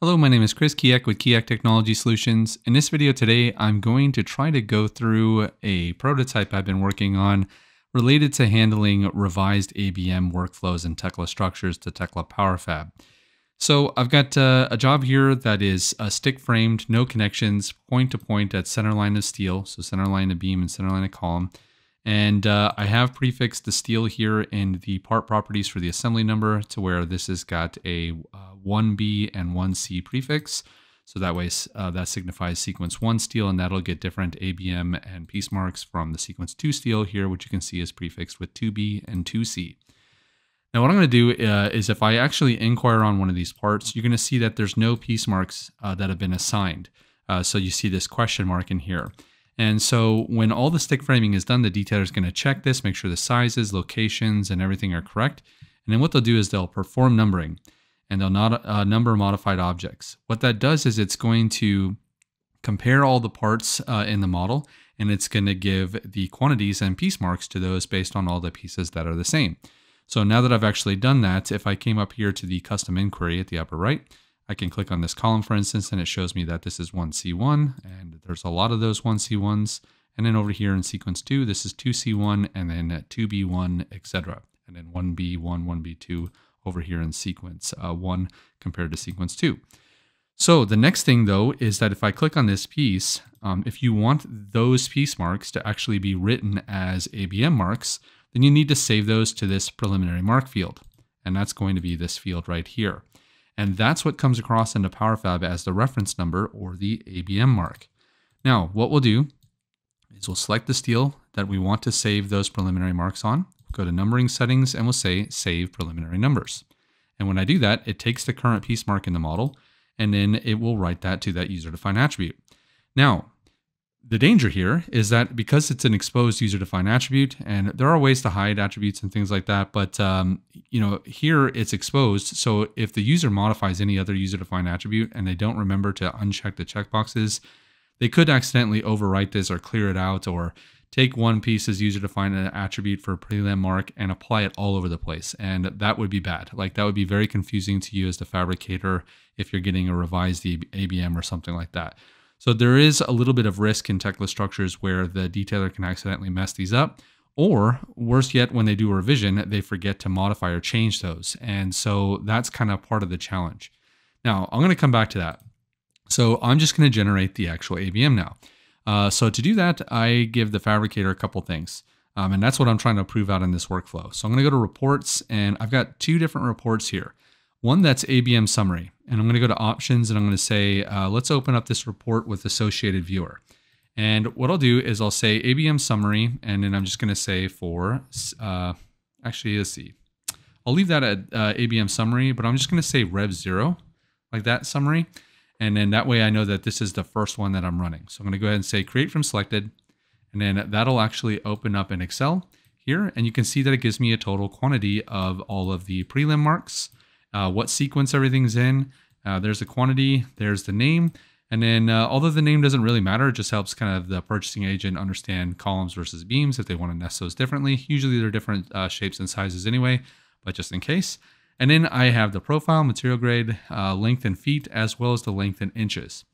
Hello, my name is Chris Keyack with Keyack Technology Solutions. In this video today, I'm going to try to go through a prototype I've been working on related to handling revised ABM workflows in Tekla Structures to Tekla PowerFab. So I've got a job here that is stick framed, no connections, point to point at center line of steel. So center line of beam and center line of column. And I have prefixed the steel here in the part properties for the assembly number to where this has got a 1B and 1C prefix. So that way that signifies sequence 1 steel, and that'll get different ABM and piece marks from the sequence 2 steel here, which you can see is prefixed with 2B and 2C. Now what I'm going to do is if I actually inquire on one of these parts, you're going to see that there's no piece marks that have been assigned. So you see this question mark in here. And so when all the stick framing is done, the detailer is going to check this, make sure the sizes, locations, and everything are correct. And then what they'll do is they'll perform numbering, and they'll number modified objects. What that does is it's going to compare all the parts in the model, and it's going to give the quantities and piece marks to those based on all the pieces that are the same. So now that I've actually done that, if I came up here to the custom inquiry at the upper right, I can click on this column, for instance, and it shows me that this is 1C1, and there's a lot of those 1C1s. And then over here in sequence 2, this is 2C1, and then 2B1, etc. And then 1B1, 1B2 over here in sequence 1 compared to sequence 2. So the next thing, though, is that if I click on this piece, if you want those piece marks to actually be written as ABM marks, then you need to save those to this preliminary mark field. And that's going to be this field right here. And that's what comes across into PowerFab as the reference number or the ABM mark. Now, what we'll do is we'll select the steel that we want to save those preliminary marks on, go to numbering settings, and we'll say save preliminary numbers. And when I do that, it takes the current piece mark in the model, and then it will write that to that user-defined attribute. Now, the danger here is that because it's an exposed user-defined attribute, and there are ways to hide attributes and things like that, but you know, here it's exposed. So if the user modifies any other user-defined attribute and they don't remember to uncheck the checkboxes, they could accidentally overwrite this or clear it out or take one piece as user-defined attribute for a prelim mark and apply it all over the place. And that would be bad. Like, that would be very confusing to you as the fabricator if you're getting a revised ABM or something like that. So there is a little bit of risk in Tekla Structures where the detailer can accidentally mess these up, or worse yet, when they do a revision, they forget to modify or change those. And so that's kind of part of the challenge. Now, I'm going to come back to that. So I'm just going to generate the actual ABM now. So to do that, I give the fabricator a couple things. And that's what I'm trying to prove out in this workflow. So I'm going to go to reports, and I've got two different reports here. One that's ABM summary, and I'm going to go to options, and I'm going to say, let's open up this report with associated viewer. And what I'll do is I'll say ABM summary, and then I'm just going to say for, actually, let's see, I'll leave that at ABM summary, but I'm just going to say rev0, like that summary. And then that way I know that this is the first one that I'm running. So I'm going to go ahead and say create from selected, and then that'll actually open up in Excel here. And you can see that it gives me a total quantity of all of the prelim marks. What sequence everything's in, there's the quantity, there's the name, and then although the name doesn't really matter, it just helps kind of the purchasing agent understand columns versus beams if they want to nest those differently. Usually they're different shapes and sizes anyway, but just in case. And then I have the profile, material grade, length in feet, as well as the length in inches.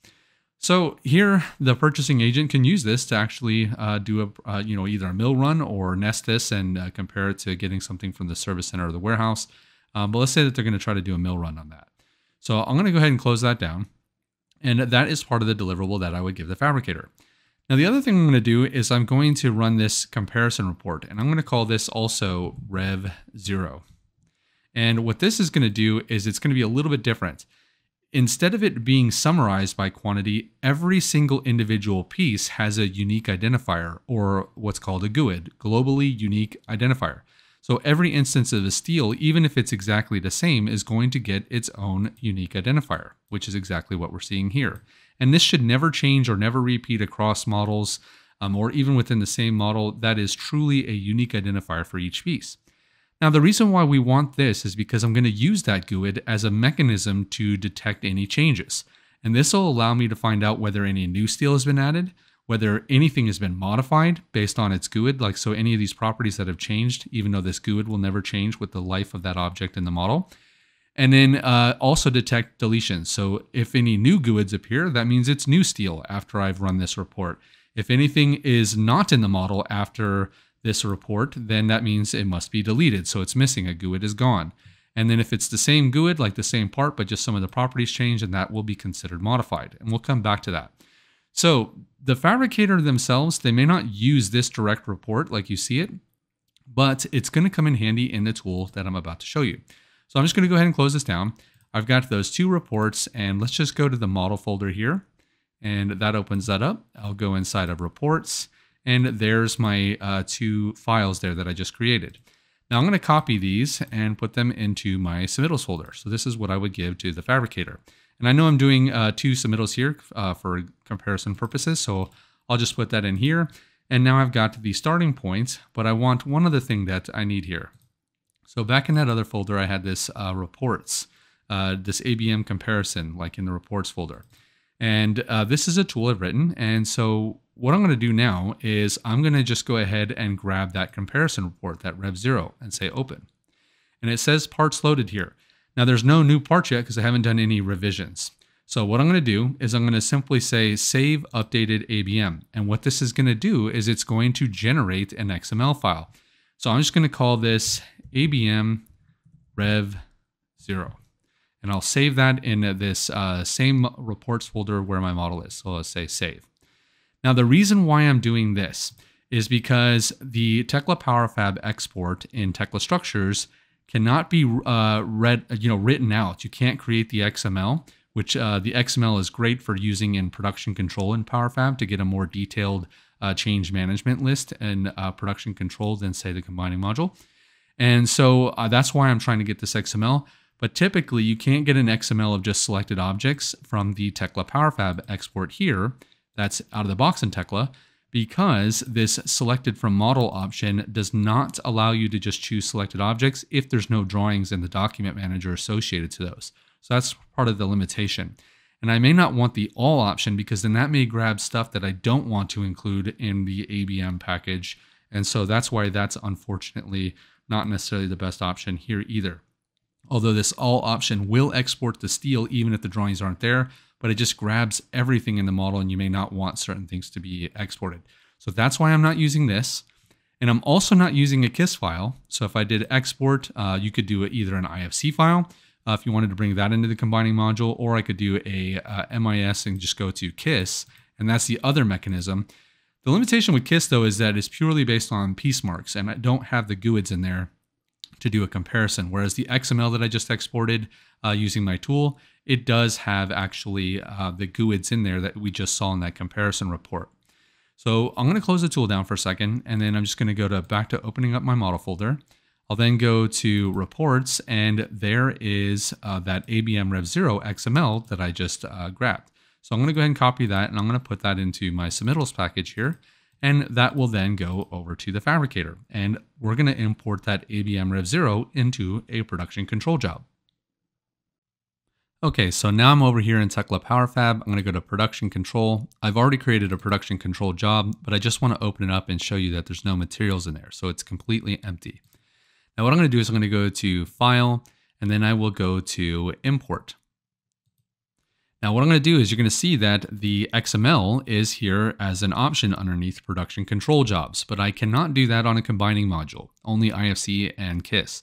So here, the purchasing agent can use this to actually do a, you know, either a mill run or nest this and compare it to getting something from the service center or the warehouse. But let's say that they're going to try to do a mill run on that. So I'm going to go ahead and close that down. And that is part of the deliverable that I would give the fabricator. Now, the other thing I'm going to do is I'm going to run this comparison report. And I'm going to call this also rev0. And what this is going to do is it's going to be a little bit different. Instead of it being summarized by quantity, every single individual piece has a unique identifier, or what's called a GUID, globally unique identifier. So every instance of a steel, even if it's exactly the same, is going to get its own unique identifier, which is exactly what we're seeing here. And this should never change or never repeat across models or even within the same model. That is truly a unique identifier for each piece. Now, the reason why we want this is because I'm going to use that GUID as a mechanism to detect any changes. And this will allow me to find out whether any new steel has been added, whether anything has been modified based on its GUID, like so any of these properties that have changed, even though this GUID will never change with the life of that object in the model. And then also detect deletions. So if any new GUIDs appear, that means it's new steel after I've run this report. If anything is not in the model after this report, then that means it must be deleted. So it's missing, a GUID is gone. And then if it's the same GUID, like the same part, but just some of the properties changed, and that will be considered modified. And we'll come back to that. So the fabricator themselves, they may not use this direct report like you see it, but it's gonna come in handy in the tool that I'm about to show you. So I'm just gonna go ahead and close this down. I've got those two reports, and let's just go to the model folder here, and that opens that up. I'll go inside of reports, and there's my two files there that I just created. Now I'm gonna copy these and put them into my submittals folder. So this is what I would give to the fabricator. And I know I'm doing two submittals here for comparison purposes, so I'll just put that in here. And now I've got the starting points, but I want one other thing that I need here. So back in that other folder, I had this reports, this ABM comparison, like in the reports folder. And this is a tool I've written. And so what I'm gonna do now is I'm gonna just go ahead and grab that comparison report, that Rev0, and say open. And it says parts loaded here. Now there's no new parts yet because I haven't done any revisions. So what I'm gonna do is I'm gonna simply say save updated ABM. And what this is gonna do is it's going to generate an XML file. So I'm just gonna call this ABM Rev0. And I'll save that in this same reports folder where my model is. So I'll say save. Now the reason why I'm doing this is because the Tekla PowerFab export in Tekla Structures cannot be written out. You can't create the XML, which the XML is great for using in production control in PowerFab to get a more detailed change management list and production control than say the combining module. And so that's why I'm trying to get this XML, but typically you can't get an XML of just selected objects from the Tekla PowerFab export here. That's out of the box in Tekla, because this selected from model option does not allow you to just choose selected objects if there's no drawings in the document manager associated to those. So that's part of the limitation. And I may not want the all option because then that may grab stuff that I don't want to include in the ABM package. And so that's why that's unfortunately not necessarily the best option here either. Although this all option will export the steel even if the drawings aren't there, but it just grabs everything in the model and you may not want certain things to be exported. So that's why I'm not using this. And I'm also not using a KISS file. So if I did export, you could do either an IFC file if you wanted to bring that into the combining module, or I could do a MIS and just go to KISS, and that's the other mechanism. The limitation with KISS though is that it's purely based on piece marks and I don't have the GUIDs in there to do a comparison. Whereas the XML that I just exported using my tool, it does have actually the GUIDs in there that we just saw in that comparison report. So I'm gonna close the tool down for a second, and then I'm just gonna go to back to opening up my model folder. I'll then go to reports, and there is that ABM Rev0 XML that I just grabbed. So I'm gonna go ahead and copy that, and I'm gonna put that into my submittals package here. And that will then go over to the fabricator. And we're gonna import that ABM Rev0 into a production control job. Okay, so now I'm over here in Tekla PowerFab. I'm gonna go to production control. I've already created a production control job, but I just wanna open it up and show you that there's no materials in there. So it's completely empty. Now what I'm gonna do is I'm gonna go to file, and then I will go to import. Now what I'm gonna do is you're gonna see that the XML is here as an option underneath production control jobs, but I cannot do that on a combining module, only IFC and KISS.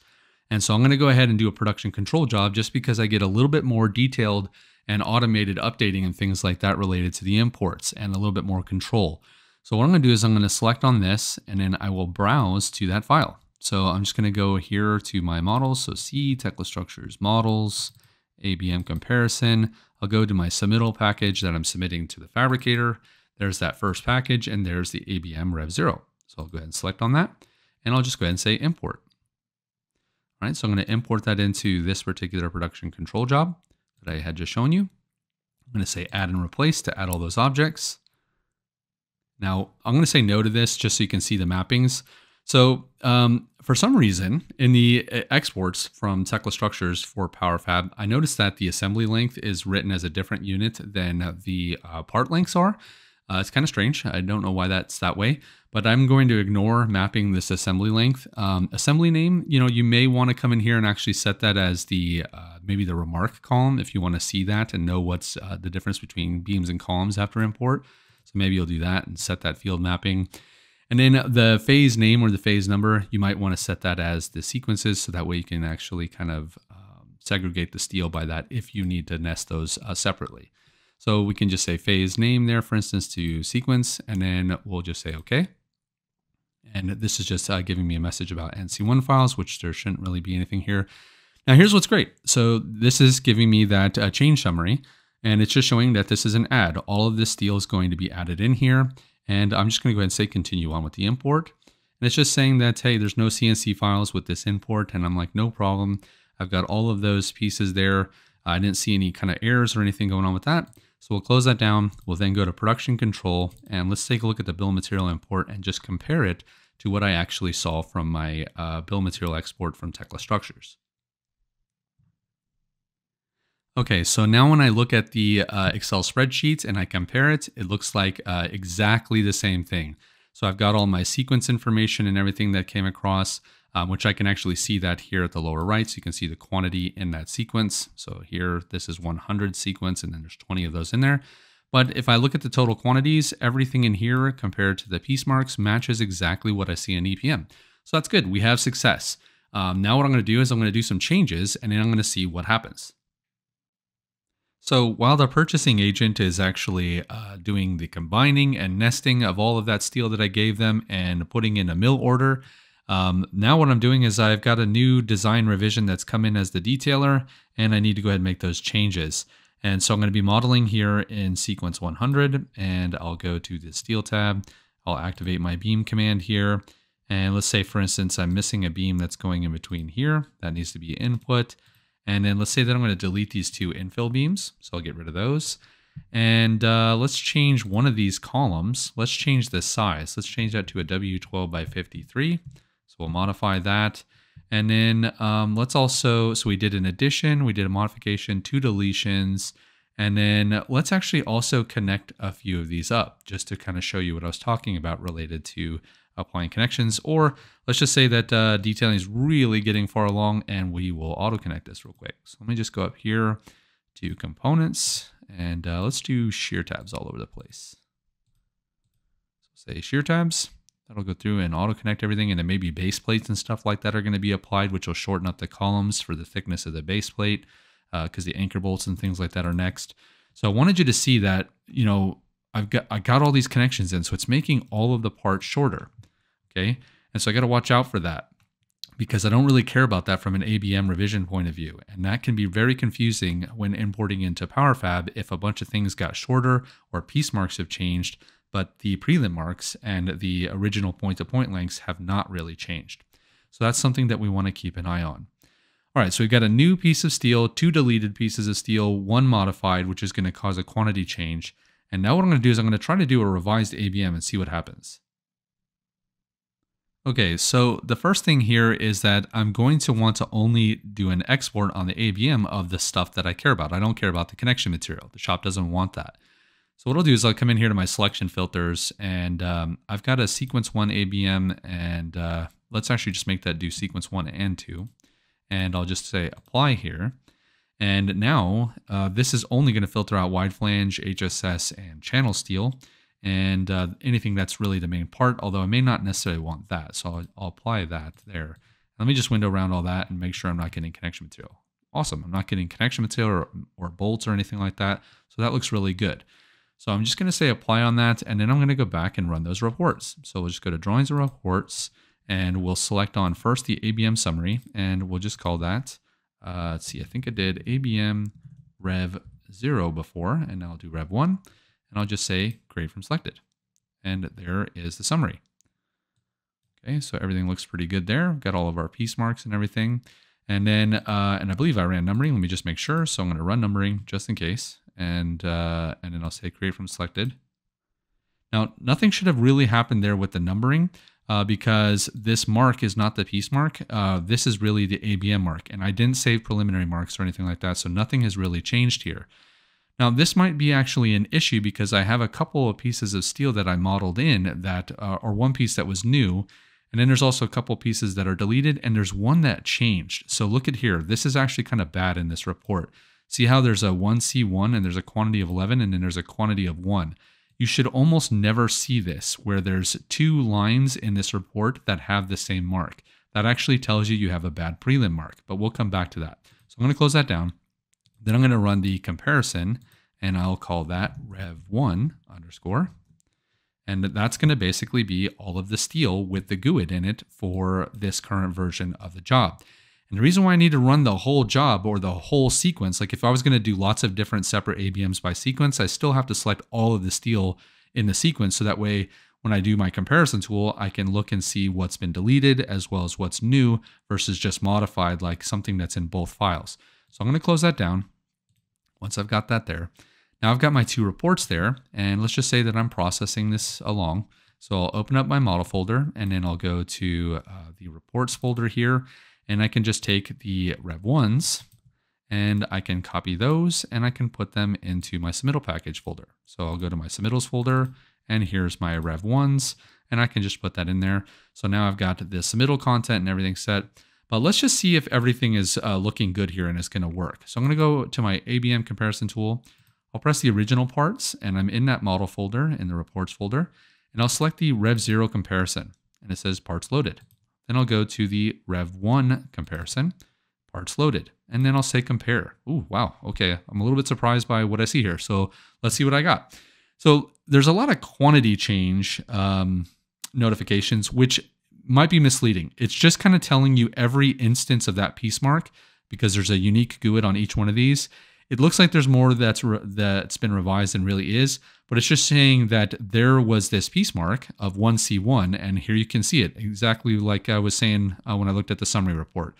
And so I'm gonna go ahead and do a production control job just because I get a little bit more detailed and automated updating and things like that related to the imports and a little bit more control. So what I'm gonna do is I'm gonna select on this and then I will browse to that file. So I'm just gonna go here to my models. So C, Tekla Structures, models, ABM comparison. I'll go to my submittal package that I'm submitting to the fabricator. There's that first package and there's the ABM Rev0. So I'll go ahead and select on that and I'll just go ahead and say import. All right, so I'm gonna import that into this particular production control job that I had just shown you. I'm gonna say add and replace to add all those objects. Now I'm gonna say no to this just so you can see the mappings. So for some reason, in the exports from Tekla Structures for PowerFab, I noticed that the assembly length is written as a different unit than the part lengths are. It's kind of strange. I don't know why that's that way, but I'm going to ignore mapping this assembly length. Assembly name, you know, you may want to come in here and actually set that as the maybe the remark column if you want to see that and know what's the difference between beams and columns after import. So maybe you'll do that and set that field mapping. And then the phase name or the phase number, you might want to set that as the sequences. So that way you can actually kind of segregate the steel by that if you need to nest those separately. So we can just say phase name there, for instance, to sequence, and then we'll just say okay. And this is just giving me a message about NC1 files, which there shouldn't really be anything here. Now here's what's great. So this is giving me that change summary, and it's just showing that this is an add. All of this steel is going to be added in here, and I'm just gonna go ahead and say continue on with the import. And it's just saying that, hey, there's no CNC files with this import, and I'm like, no problem. I've got all of those pieces there. I didn't see any kind of errors or anything going on with that. So we'll close that down. We'll then go to production control, and let's take a look at the bill of material import and just compare it to what I actually saw from my bill of material export from Tekla Structures. Okay, so now when I look at the Excel spreadsheets and I compare it, it looks like exactly the same thing. So I've got all my sequence information and everything that came across, which I can actually see that here at the lower right. So you can see the quantity in that sequence. So here, this is 100 sequence, and then there's 20 of those in there. But if I look at the total quantities, everything in here compared to the piece marks matches exactly what I see in EPM. So that's good, we have success. Now what I'm gonna do is I'm gonna do some changes, and then I'm gonna see what happens. So while the purchasing agent is actually doing the combining and nesting of all of that steel that I gave them and putting in a mill order, now what I'm doing is I've got a new design revision that's come in as the detailer, and I need to go ahead and make those changes. And so I'm gonna be modeling here in sequence 100, and I'll go to the steel tab. I'll activate my beam command here. And let's say, for instance, I'm missing a beam that's going in between here. That needs to be input. And then let's say that I'm gonna delete these two infill beams. So I'll get rid of those. And let's change one of these columns. Let's change the size. Let's change that to a W12 by 53. So we'll modify that. And then let's also, so we did an addition, we did a modification, two deletions, and then let's actually also connect a few of these up just to kind of show you what I was talking about related to applying connections. Or let's just say that detailing is really getting far along, and we will auto connect this real quick. So let me just go up here to components, and let's do shear tabs all over the place. So say shear tabs. That'll go through and auto connect everything, and then maybe base plates and stuff like that are going to be applied, which will shorten up the columns for the thickness of the base plate because the anchor bolts and things like that are next. So I wanted you to see that, you know, I got all these connections in, so it's making all of the parts shorter. Okay, and so I got to watch out for that because I don't really care about that from an ABM revision point of view, and that can be very confusing when importing into PowerFab if a bunch of things got shorter or piece marks have changed, but the prelim marks and the original point-to-point lengths have not really changed. So that's something that we want to keep an eye on. All right, so we've got a new piece of steel, two deleted pieces of steel, one modified, which is going to cause a quantity change. And now what I'm going to do is I'm going to try to do a revised ABM and see what happens. Okay, so the first thing here is that I'm going to want to only do an export on the ABM of the stuff that I care about. I don't care about the connection material. The shop doesn't want that. So what I'll do is I'll come in here to my selection filters, and I've got a sequence 1 ABM, and let's actually just make that do sequence 1 and 2. And I'll just say apply here. And now this is only going to filter out wide flange, HSS, and channel steel, and anything that's really the main part, although I may not necessarily want that. So I'll apply that there. Let me just window around all that and make sure I'm not getting connection material. Awesome, I'm not getting connection material or bolts or anything like that. So that looks really good. So I'm just gonna say apply on that, and then I'm gonna go back and run those reports. So we'll just go to drawings and reports, and we'll select on first the ABM summary, and we'll just call that, let's see, I think I did ABM Rev 0 before, and now I'll do Rev 1, and I'll just say grade from selected. And there is the summary. Okay, so everything looks pretty good there. We've got all of our piece marks and everything. And then, and I believe I ran numbering, let me just make sure. So I'm gonna run numbering just in case. And then I'll say create from selected. Now, nothing should have really happened there with the numbering because this mark is not the piece mark. This is really the ABM mark, and I didn't save preliminary marks or anything like that, so nothing has really changed here. Now this might be actually an issue because I have a couple of pieces of steel that I modeled in that, or one piece that was new, and then there's also a couple pieces that are deleted, and there's one that changed. So look at here, this is actually kind of bad in this report. See how there's a 1C1 and there's a quantity of 11 and then there's a quantity of 1. You should almost never see this where there's two lines in this report that have the same mark. That actually tells you you have a bad prelim mark, but we'll come back to that. So I'm going to close that down. Then I'm going to run the comparison and I'll call that rev1 underscore. And that's going to basically be all of the steel with the GUID in it for this current version of the job. And the reason why I need to run the whole job or the whole sequence, like if I was going to do lots of different separate ABMs by sequence, I still have to select all of the steel in the sequence. So that way, when I do my comparison tool, I can look and see what's been deleted as well as what's new versus just modified, like something that's in both files. So I'm going to close that down once I've got that there. Now I've got my two reports there, and let's just say that I'm processing this along. So I'll open up my model folder, and then I'll go to the reports folder here, and I can just take the rev1s, and I can copy those, and I can put them into my submittal package folder. So I'll go to my submittals folder, and here's my rev1s, and I can just put that in there. So now I've got the submittal content and everything set. But let's just see if everything is looking good here and it's going to work. So I'm going to go to my ABM comparison tool. I'll press the original parts, and I'm in that model folder, in the reports folder, and I'll select the rev0 comparison, and it says parts loaded. Then I'll go to the rev1 comparison, parts loaded, and then I'll say compare. Ooh, wow, okay, I'm a little bit surprised by what I see here, so let's see what I got. So there's a lot of quantity change notifications, which might be misleading. It's just kind of telling you every instance of that piece mark, because there's a unique GUID on each one of these. It looks like there's more that's been revised than really is, but it's just saying that there was this piece mark of 1C1, and here you can see it exactly like I was saying when I looked at the summary report.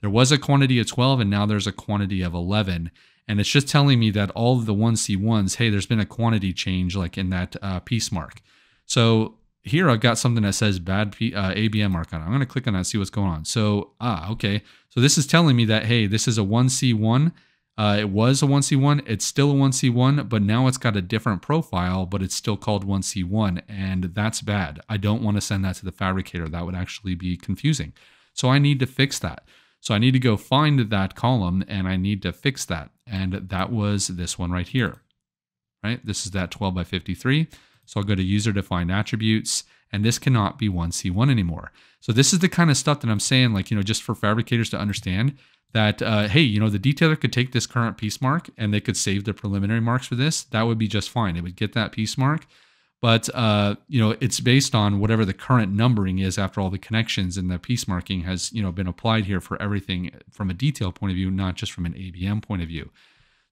There was a quantity of 12, and now there's a quantity of 11, and it's just telling me that all of the 1C1s, hey, there's been a quantity change like in that piece mark. So here I've got something that says bad ABM mark on it. I'm going to click on that and see what's going on. So, okay. So this is telling me that, hey, this is a 1C1. It was a 1C1, it's still a 1C1, but now it's got a different profile, but it's still called 1C1, and that's bad. I don't want to send that to the fabricator. That would actually be confusing. So I need to fix that. So I need to go find that column, and I need to fix that. And that was this one right here, right? This is that 12 by 53. So I'll go to user-defined attributes, and this cannot be 1C1 anymore. So this is the kind of stuff that I'm saying, like, you know, just for fabricators to understand, that, hey, you know, the detailer could take this current piece mark and they could save the preliminary marks for this. That would be just fine. It would get that piece mark. But, you know, it's based on whatever the current numbering is after all the connections and the piece marking has, you know, been applied here for everything from a detail point of view, not just from an ABM point of view.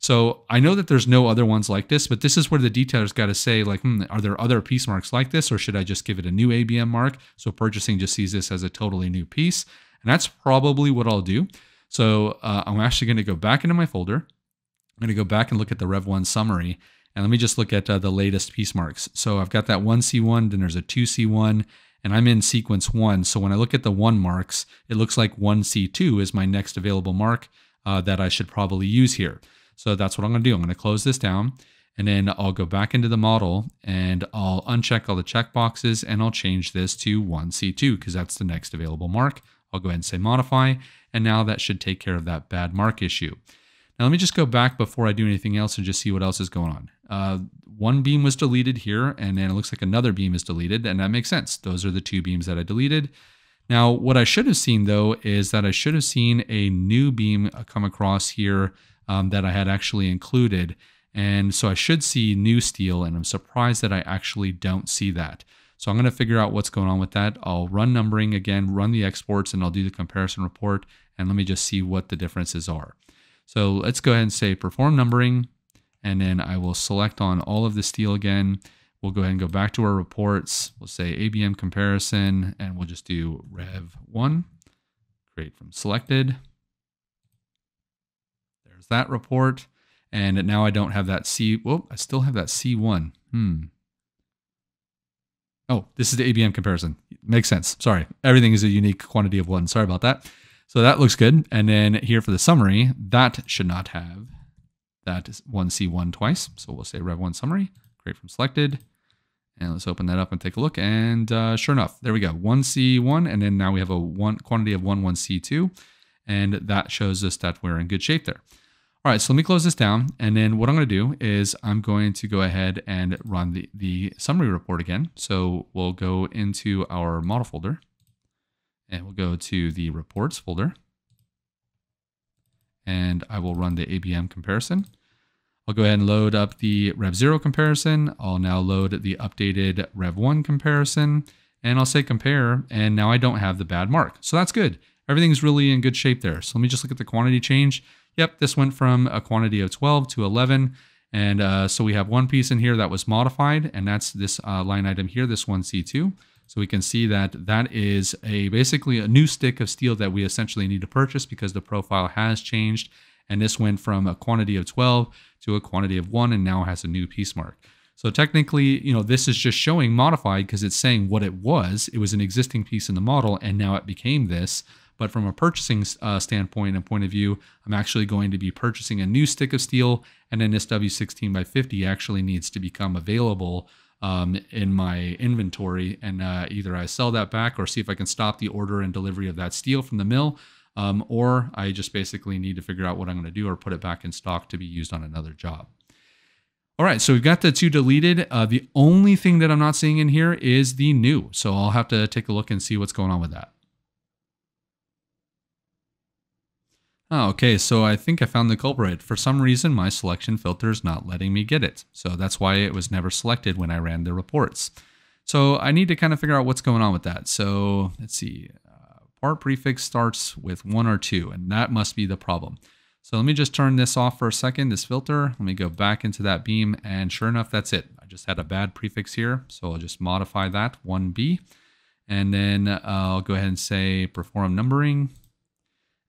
So I know that there's no other ones like this, but this is where the detailer's got to say, like, are there other piece marks like this, or should I just give it a new ABM mark? So purchasing just sees this as a totally new piece. And that's probably what I'll do. So I'm actually going to go back into my folder. I'm going to go back and look at the Rev1 summary. And let me just look at the latest piece marks. So I've got that 1C1, then there's a 2C1, and I'm in sequence 1. So when I look at the 1 marks, it looks like 1C2 is my next available mark that I should probably use here. So that's what I'm going to do. I'm going to close this down, and then I'll go back into the model, and I'll uncheck all the checkboxes, and I'll change this to 1C2 because that's the next available mark. I'll go ahead and say modify, and now that should take care of that bad mark issue. Now let me just go back before I do anything else and just see what else is going on. One beam was deleted here, and then it looks like another beam is deleted, and that makes sense. Those are the two beams that I deleted. Now what I should have seen though is that I should have seen a new beam come across here that I had actually included, and so I should see new steel, and I'm surprised that I actually don't see that. So I'm going to figure out what's going on with that. I'll run numbering again, run the exports, and I'll do the comparison report. And let me just see what the differences are. So let's go ahead and say perform numbering. And then I will select on all of the steel again. We'll go ahead and go back to our reports. We'll say ABM comparison, and we'll just do rev1, create from selected. There's that report. And now I don't have that I still have that C1. Oh, this is the ABM comparison. Makes sense. Sorry. Everything is a unique quantity of 1. Sorry about that. So that looks good. And then here for the summary, that should not have that C1 twice. So we'll say rev1 summary, create from selected. And let's open that up and take a look. And sure enough, there we go, 1C1. And then now we have a quantity of 11C2. And that shows us that we're in good shape there. All right, so let me close this down. And then what I'm going to do is I'm going to go ahead and run the summary report again. So we'll go into our model folder. And we'll go to the reports folder. And I will run the ABM comparison. I'll go ahead and load up the Rev0 comparison. I'll now load the updated Rev1 comparison, and I'll say compare, and now I don't have the bad mark. So that's good. Everything's really in good shape there. So let me just look at the quantity change. Yep, this went from a quantity of 12 to 11. And so we have one piece in here that was modified, and that's this line item here, this 1C2. So we can see that that is basically a new stick of steel that we essentially need to purchase because the profile has changed. And this went from a quantity of 12 to a quantity of 1 and now has a new piece mark. So technically, you know, this is just showing modified because it's saying what it was. It was an existing piece in the model and now it became this. But from a purchasing standpoint and point of view, I'm actually going to be purchasing a new stick of steel. And then this W16x50 actually needs to become available in my inventory. And either I sell that back or see if I can stop the order and delivery of that steel from the mill. Or I just basically need to figure out what I'm going to do or put it back in stock to be used on another job. All right, so we've got the two deleted. The only thing that I'm not seeing in here is the new. So I'll have to take a look and see what's going on with that. Oh, okay, so I think I found the culprit. For some reason, my selection filter is not letting me get it. So that's why it was never selected when I ran the reports. So I need to kind of figure out what's going on with that. So let's see. Part prefix starts with 1 or 2, and that must be the problem. So let me just turn this off for a second, this filter. Let me go back into that beam, and sure enough, that's it. I just had a bad prefix here, so I'll just modify that, 1B. And then I'll go ahead and say perform numbering.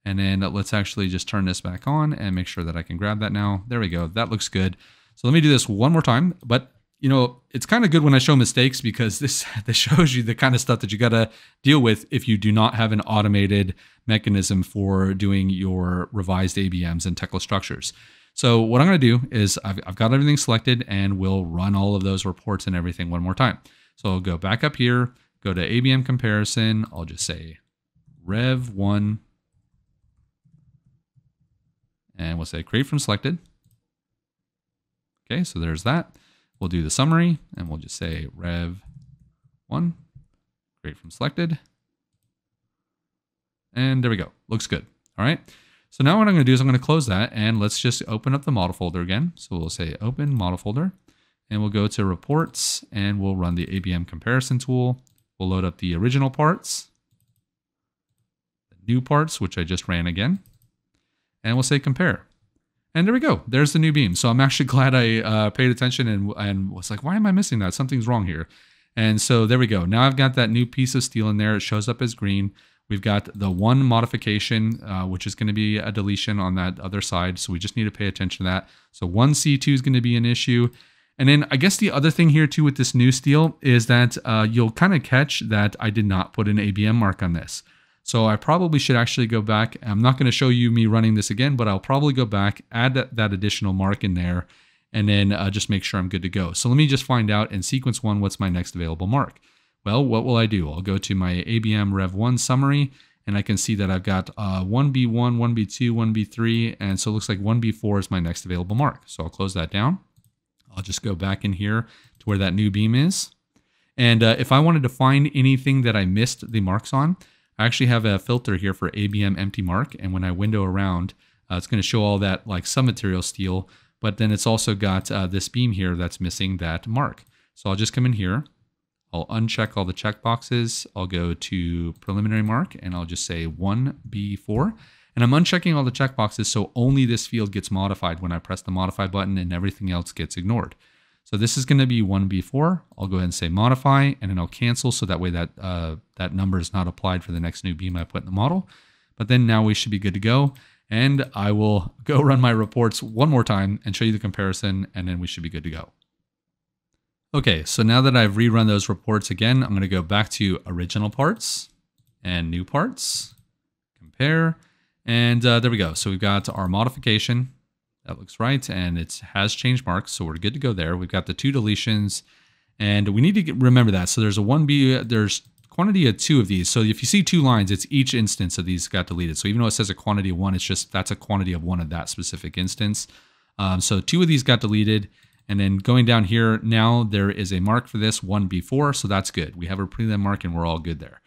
And then let's actually just turn this back on and make sure that I can grab that now. There we go. That looks good. So let me do this one more time, but you know, it's kind of good when I show mistakes because this shows you the kind of stuff that you got to deal with if you do not have an automated mechanism for doing your revised ABMs and Tekla structures. So what I'm going to do is I've got everything selected and we'll run all of those reports and everything one more time. So I'll go back up here, go to ABM comparison. I'll just say Rev1 and we'll say create from selected. Okay, so there's that. We'll do the summary and we'll just say rev1, create from selected. And there we go, looks good, all right? So now what I'm gonna do is I'm gonna close that and let's just open up the model folder again. So we'll say open model folder and we'll go to reports and we'll run the ABM comparison tool. We'll load up the original parts, the new parts, which I just ran again, and we'll say compare. And there we go. There's the new beam. So I'm actually glad I paid attention and was like, why am I missing that? Something's wrong here. And so there we go. Now I've got that new piece of steel in there. It shows up as green. We've got the one modification, which is going to be a deletion on that other side. So we just need to pay attention to that. So 1C2 is going to be an issue. And then I guess the other thing here too with this new steel is that you'll kind of catch that I did not put an ABM mark on this. So I probably should actually go back. I'm not going to show you me running this again, but I'll probably go back, add that additional mark in there, and then just make sure I'm good to go. So let me just find out in sequence one, what's my next available mark? Well, what will I do? I'll go to my ABM Rev1 summary, and I can see that I've got 1B1, 1B2, 1B3, and so it looks like 1B4 is my next available mark. So I'll close that down. I'll just go back in here to where that new beam is. And if I wanted to find anything that I missed the marks on, I actually have a filter here for ABM empty mark. And when I window around, it's going to show all that like some material steel, but then it's also got this beam here that's missing that mark. So I'll just come in here. I'll uncheck all the checkboxes. I'll go to preliminary mark and I'll just say 1B4. And I'm unchecking all the checkboxes. So only this field gets modified when I press the modify button and everything else gets ignored. So this is going to be 1B4. I'll go ahead and say modify, and then I'll cancel so that way that that number is not applied for the next new beam I put in the model. But then now we should be good to go, and I will go run my reports one more time and show you the comparison, and then we should be good to go. Okay, so now that I've rerun those reports again, I'm going to go back to original parts and new parts, compare, and there we go. So we've got our modification. That looks right, and it has change marks, so we're good to go there. We've got the two deletions, and we need to remember that. So there's a 1B, there's quantity of two of these. So if you see two lines, it's each instance of these got deleted. So even though it says a quantity of one, it's just that's a quantity of one of that specific instance. So two of these got deleted, and then going down here, now there is a mark for this 1B4, so that's good. We have a prelim mark, and we're all good there.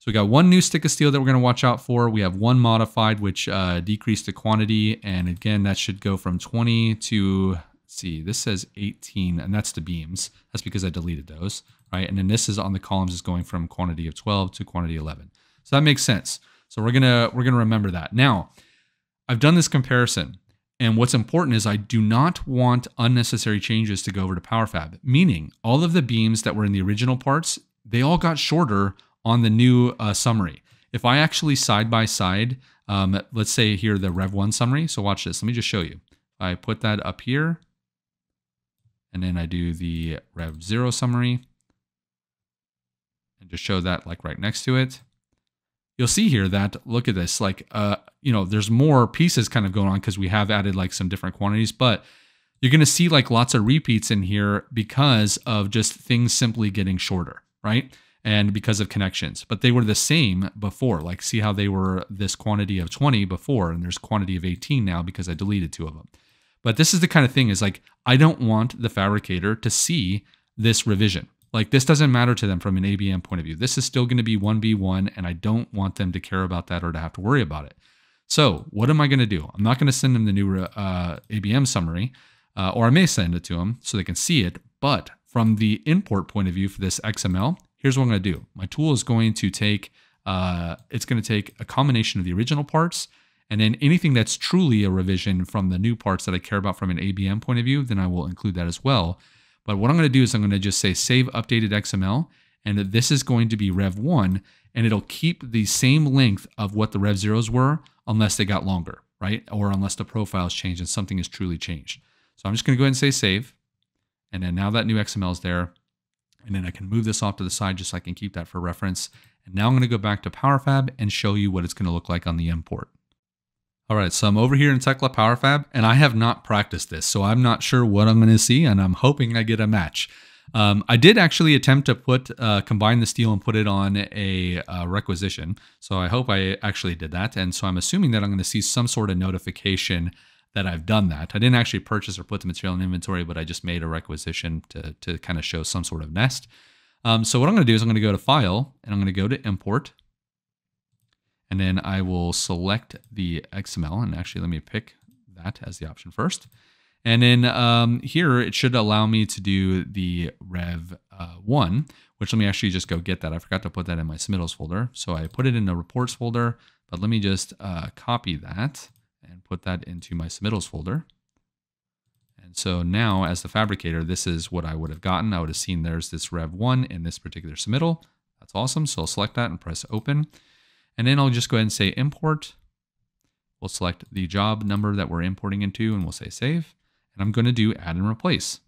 So we got one new stick of steel that we're going to watch out for. We have one modified, which decreased the quantity. And again, that should go from 20 to, let's see, this says 18, and that's the beams. That's because I deleted those, right? And then this is on the columns is going from quantity of 12 to quantity 11. So that makes sense. So we're gonna remember that. Now, I've done this comparison. And what's important is I do not want unnecessary changes to go over to PowerFab, meaning all of the beams that were in the original parts, they all got shorter on the new summary. If I actually side by side, let's say here the Rev 1 summary. So watch this, let me just show you. I put that up here and then I do the Rev 0 summary and just show that like right next to it. You'll see here that, look at this, like, you know, there's more pieces kind of going on because we have added like some different quantities, but you're gonna see like lots of repeats in here because of just things simply getting shorter, right? And because of connections, but they were the same before. Like, see how they were this quantity of 20 before, and there's quantity of 18 now because I deleted two of them. But this is the kind of thing is like, I don't want the fabricator to see this revision. Like, this doesn't matter to them from an ABM point of view. This is still going to be 1B1, and I don't want them to care about that or to have to worry about it. So what am I going to do? I'm not going to send them the new ABM summary, or I may send it to them so they can see it. But from the import point of view for this XML, here's what I'm going to do. My tool is going to take, it's going to take a combination of the original parts, and then anything that's truly a revision from the new parts that I care about from an ABM point of view, then I will include that as well. But what I'm going to do is I'm going to just say save updated XML, and this is going to be Rev 1, and it'll keep the same length of what the Rev 0s were unless they got longer, right? Or unless the profiles change and something is truly changed. So I'm just going to go ahead and say save, and then now that new XML is there. And then I can move this off to the side just so I can keep that for reference. And now I'm going to go back to PowerFab and show you what it's going to look like on the import. All right, so I'm over here in Tekla PowerFab, and I have not practiced this, so I'm not sure what I'm going to see, and I'm hoping I get a match. I did actually attempt to put combine the steel and put it on a requisition, so I hope I actually did that. And so I'm assuming that I'm going to see some sort of notification that I've done that. I didn't actually purchase or put the material in inventory, but I just made a requisition to kind of show some sort of nest. So what I'm going to do is I'm going to go to File, and I'm going to go to Import. And then I will select the XML. And actually, let me pick that as the option first. And then here, it should allow me to do the Rev 1, which let me actually just go get that. I forgot to put that in my submittals folder. So I put it in the reports folder, but let me just copy that and put that into my submittals folder. And so now as the fabricator, this is what I would have gotten. I would have seen there's this Rev 1 in this particular submittal. That's awesome. So I'll select that and press open. And then I'll just go ahead and say import. We'll select the job number that we're importing into, and we'll say save. And I'm going to do add and replace.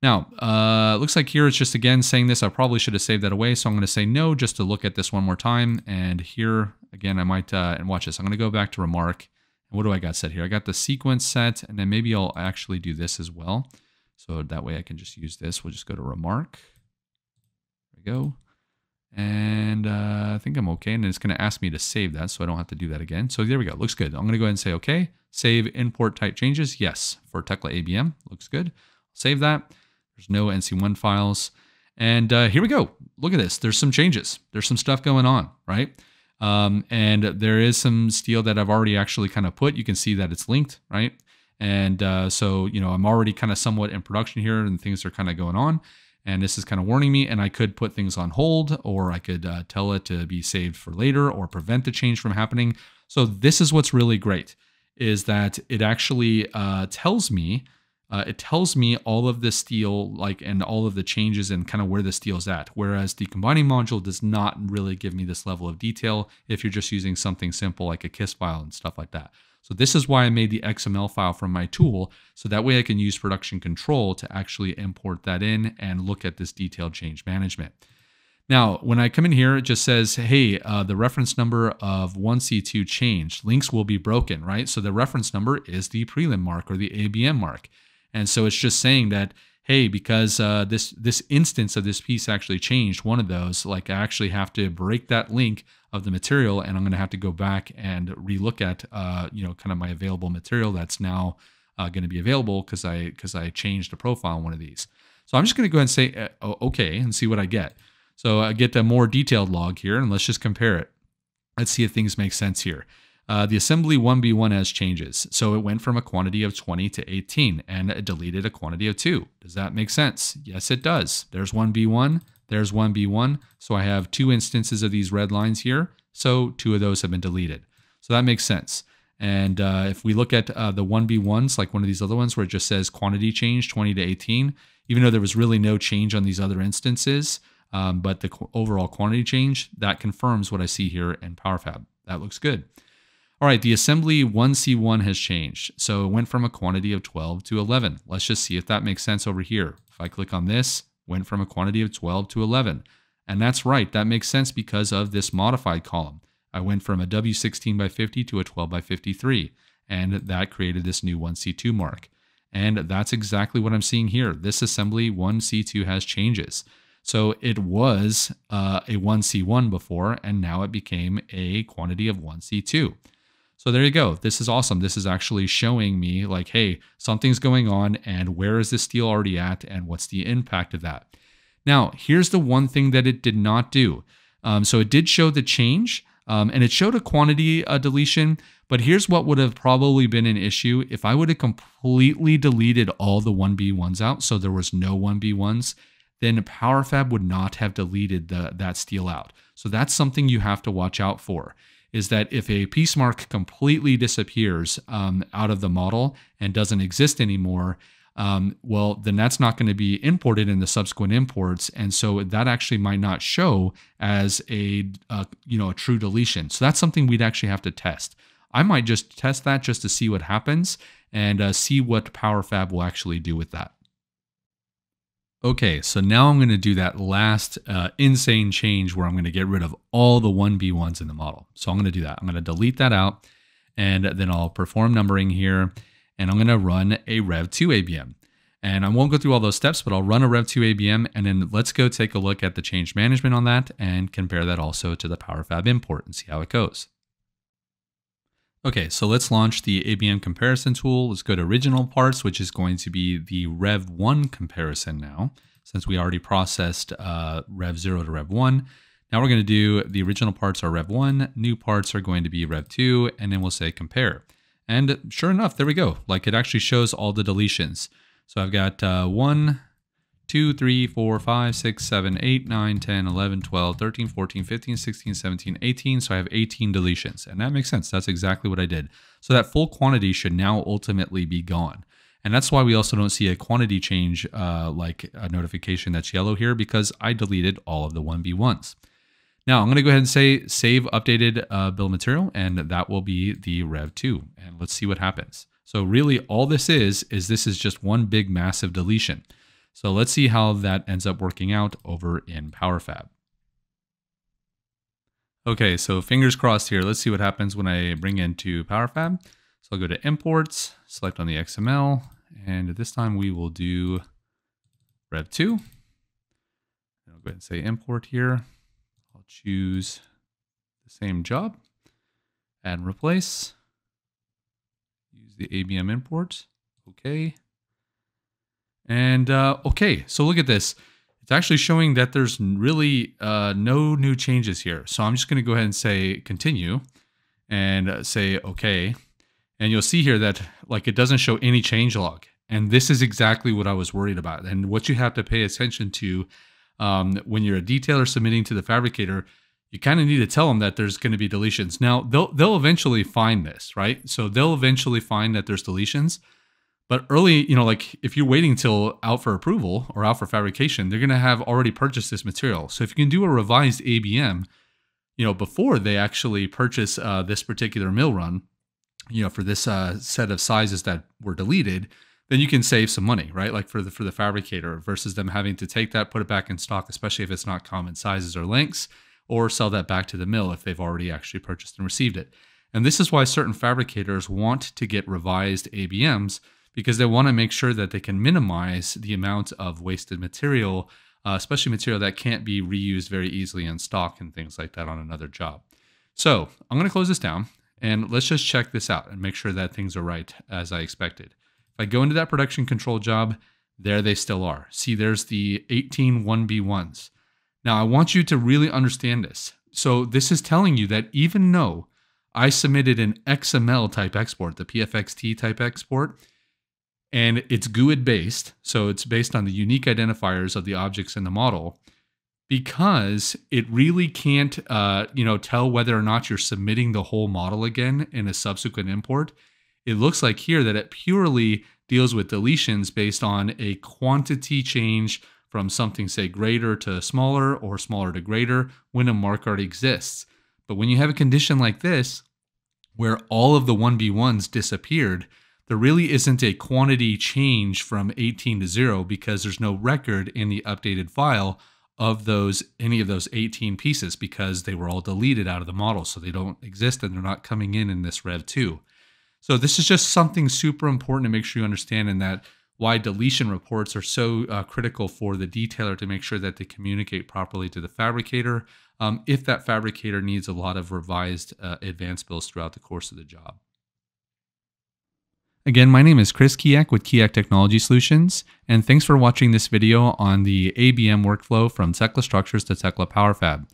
Now, looks like here it's just again saying this. I probably should have saved that away. So I'm going to say no just to look at this one more time. And here, again, I might, and watch this. I'm going to go back to remark. And what do I got set here? I got the sequence set, and then maybe I'll actually do this as well. So that way I can just use this. We'll just go to remark. There we go. And I think I'm okay. And it's going to ask me to save that, so I don't have to do that again. So there we go. Looks good. I'm going to go ahead and say okay. Save import type changes. Yes, for Tekla ABM. Looks good. Save that. There's no NC1 files. And here we go. Look at this. There's some changes. There's some stuff going on, right? And there is some steel that I've already actually kind of put. You can see that it's linked, right? And so, you know, I'm already kind of somewhat in production here, and things are kind of going on. And this is kind of warning me. And I could put things on hold, or I could tell it to be saved for later, or prevent the change from happening. So this is what's really great, is that it actually tells me all of the steel, like, and all of the changes and kind of where the steel's at. Whereas the combining module does not really give me this level of detail if you're just using something simple like a KISS file and stuff like that. So this is why I made the XML file from my tool. So that way I can use production control to actually import that in and look at this detailed change management. Now, when I come in here, it just says, hey, the reference number of 1C2 changed. Links will be broken, right? So the reference number is the prelim mark or the ABM mark. And so it's just saying that, hey, because this instance of this piece actually changed one of those, like I actually have to break that link of the material, and I'm going to have to go back and relook at, you know, kind of my available material that's now going to be available because I changed the profile in one of these. So I'm just going to go ahead and say, okay, and see what I get. So I get a more detailed log here, and let's just compare it. Let's see if things make sense here. The assembly 1B1 has changes. So it went from a quantity of 20 to 18 and it deleted a quantity of 2. Does that make sense? Yes, it does. There's 1B1, there's 1B1. So I have 2 instances of these red lines here. So 2 of those have been deleted. So that makes sense. And if we look at the 1B1s, like one of these other ones where it just says quantity change 20 to 18, even though there was really no change on these other instances, but the overall quantity change, that confirms what I see here in PowerFab. That looks good. All right, the assembly 1C1 has changed. So it went from a quantity of 12 to 11. Let's just see if that makes sense over here. If I click on this, went from a quantity of 12 to 11. And that's right, that makes sense because of this modified column. I went from a W16 by 50 to a 12 by 53, and that created this new 1C2 mark. And that's exactly what I'm seeing here. This assembly 1C2 has changes. So it was a 1C1 before, and now it became a quantity of 1C2. So there you go. This is awesome. This is actually showing me like, hey, something's going on and where is this steel already at and what's the impact of that? Now, here's the one thing that it did not do. So it did show the change and it showed a quantity deletion, but here's what would have probably been an issue if I would have completely deleted all the 1B1s out. So there was no 1B1s, then PowerFab would not have deleted that steel out. So that's something you have to watch out for. Is that if a piece mark completely disappears out of the model and doesn't exist anymore, well, then that's not going to be imported in the subsequent imports. And so that actually might not show as a true deletion. So that's something we'd actually have to test. I might just test that just to see what happens and see what PowerFab will actually do with that. Okay, so now I'm going to do that last insane change where I'm going to get rid of all the 1B1s in the model. So I'm going to do that. I'm going to delete that out, and then I'll perform numbering here, and I'm going to run a Rev2 ABM. And I won't go through all those steps, but I'll run a Rev2 ABM, and then let's go take a look at the change management on that and compare that also to the PowerFab import and see how it goes. Okay, so let's launch the ABM comparison tool. Let's go to original parts, which is going to be the Rev1 comparison now, since we already processed Rev0 to Rev1. Now we're gonna do the original parts are Rev1, new parts are going to be Rev2, and then we'll say compare. And sure enough, there we go. Like it actually shows all the deletions. So I've got 1, 2, 3, 4, 5, 6, 7, 8, 9, 10, 11, 12, 13, 14, 15, 16, 17, 18. So I have 18 deletions, and that makes sense. That's exactly what I did. So that full quantity should now ultimately be gone. And that's why we also don't see a quantity change like a notification that's yellow here, because I deleted all of the 1B1s. Now I'm going to go ahead and say save updated bill of material, and that will be the Rev2. And let's see what happens. So really all this is this is just one big massive deletion. So let's see how that ends up working out over in PowerFab. Okay, so fingers crossed here. Let's see what happens when I bring into PowerFab. So I'll go to imports, select on the XML, and this time we will do Rev2. I'll go ahead and say import here. I'll choose the same job, add and replace, use the ABM import, okay. And okay, so look at this. It's actually showing that there's really no new changes here. So I'm just gonna go ahead and say continue and say okay. And you'll see here that like it doesn't show any change log. And this is exactly what I was worried about. And what you have to pay attention to when you're a detailer submitting to the fabricator, you kind of need to tell them that there's gonna be deletions. Now they'll eventually find this, right? So they'll eventually find that there's deletions. But early, you know, like if you're waiting till out for approval or out for fabrication, they're going to have already purchased this material. So if you can do a revised ABM, you know, before they actually purchase this particular mill run, you know, for this set of sizes that were deleted, then you can save some money, right? Like for the fabricator versus them having to take that, put it back in stock, especially if it's not common sizes or lengths, or sell that back to the mill if they've already actually purchased and received it. And this is why certain fabricators want to get revised ABMs, because they want to make sure that they can minimize the amount of wasted material, especially material that can't be reused very easily in stock and things like that on another job. So I'm going to close this down and let's just check this out and make sure that things are right as I expected. If I go into that production control job, there they still are. See, there's the 18 1B1s. Now, I want you to really understand this. So this is telling you that even though I submitted an XML type export, the PFXT type export, and it's GUID based, so it's based on the unique identifiers of the objects in the model, because it really can't tell whether or not you're submitting the whole model again in a subsequent import. It looks like here that it purely deals with deletions based on a quantity change from something, say, greater to smaller or smaller to greater when a mark already exists. But when you have a condition like this, where all of the 1B1s disappeared, there really isn't a quantity change from 18 to 0 because there's no record in the updated file of those, any of those 18 pieces, because they were all deleted out of the model. So they don't exist and they're not coming in this Rev 2. So this is just something super important to make sure you understand, and that why deletion reports are so critical for the detailer to make sure that they communicate properly to the fabricator if that fabricator needs a lot of revised advanced builds throughout the course of the job. Again, my name is Chris Keyack with Keyack Technology Solutions, and thanks for watching this video on the ABM workflow from Tekla Structures to Tekla PowerFab.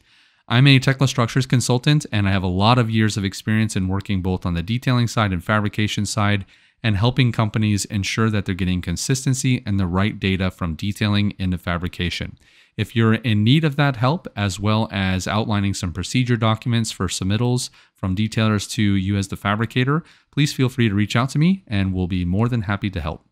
I'm a Tekla Structures consultant, and I have a lot of years of experience in working both on the detailing side and fabrication side, and helping companies ensure that they're getting consistency and the right data from detailing into fabrication. If you're in need of that help, as well as outlining some procedure documents for submittals from detailers to you as the fabricator, please feel free to reach out to me, and we'll be more than happy to help.